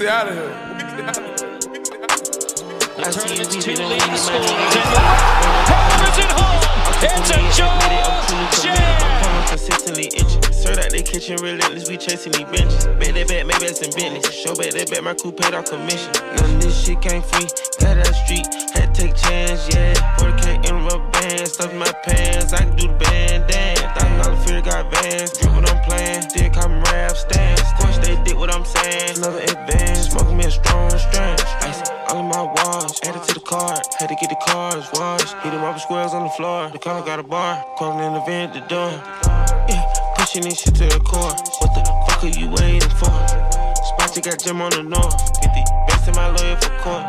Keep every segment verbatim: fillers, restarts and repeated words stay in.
Weezy out of here. I see you two leading scores. Television home. It's a George Jam. Consistently inches. Serve out the kitchen relentless. We chasing these benches. Bet that bet, maybe that's in business. Show bet that bet, my crew paid our commission. None of this shit came free. Got out street. Had to take chance, yeah. four K in rubber bands. Stuff in my pants. I can do the band dance. one thousand dollar fear got bands. Drip what I'm playing. Still cop my rap stands. They did what I'm saying. Another advance. Smoking me a strong strand. Ice all in my watch. Added to the card. Had to get the cars washed. Hit them up with squares on the floor. The car got a bar. Calling in the van at the door. Yeah, pushing this shit to the core. What the fuck are you waiting for? Spot you got Jim on the north. Get the best in my lawyer for court.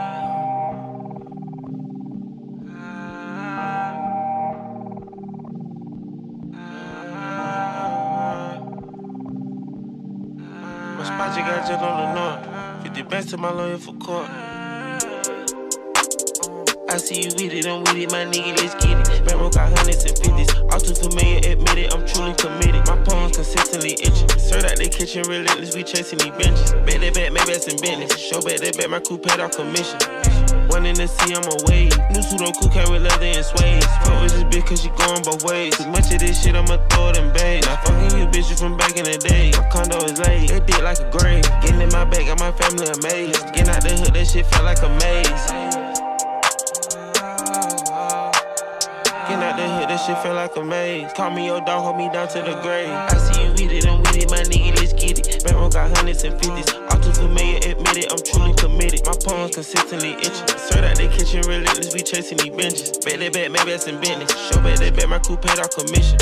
I just got jet on the north. fifty bands to my lawyer for court. I see you with it, I'm with it, my nigga, let's get it. Bankroll got hundreds and fifties. All too familiar, admit it, I'm truly committed. My poems consistently itching. Served out the kitchen relentless, we chasing these benches. Bet that bet, maybe that's in business. Show bet that bet, my crew paid our commission. One in the sea, I'm away. New suit on cool, came with leather and suede. Fuck with this bitch cause she going both ways. Too much of this shit, I'ma throw it in babe. Now fucking you bitches from back in the day. My condo is laid, they did like a grave. Getting in my back, got my family amazed. Getting out the hood, that shit felt like a maze. Getting out the hood, that shit felt like a maze. Call me your dog, hold me down to the grave. I see you with it, I'm with it, my nigga, let's get it. Bankroll got hundreds and fifties. Too familiar, admit it, I'm truly committed. My poems consistently itching. Served out the kitchen relentless, we chasing these benches. Bet that bet, maybe that's in business. Show bet that bet, my crew paid our commission.